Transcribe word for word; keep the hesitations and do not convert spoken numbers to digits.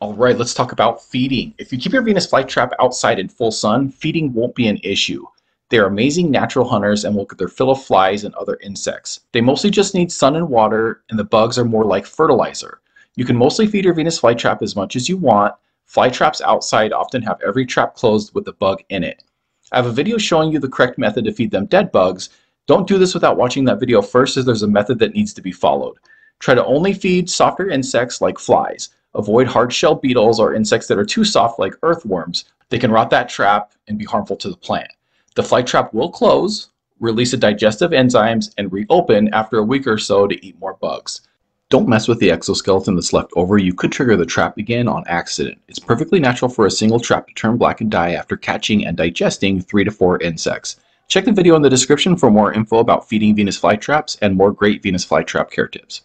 All right, let's talk about feeding. If you keep your Venus flytrap outside in full sun, feeding won't be an issue. They are amazing natural hunters and will get their fill of flies and other insects. They mostly just need sun and water, and the bugs are more like fertilizer. You can mostly feed your Venus flytrap as much as you want. Flytraps outside often have every trap closed with a bug in it. I have a video showing you the correct method to feed them dead bugs. Don't do this without watching that video first, as there's a method that needs to be followed. Try to only feed softer insects like flies. Avoid hard-shell beetles or insects that are too soft like earthworms. They can rot that trap and be harmful to the plant. The flytrap will close, release the digestive enzymes, and reopen after a week or so to eat more bugs. Don't mess with the exoskeleton that's left over. You could trigger the trap again on accident. It's perfectly natural for a single trap to turn black and die after catching and digesting three to four insects. Check the video in the description for more info about feeding Venus flytraps and more great Venus flytrap care tips.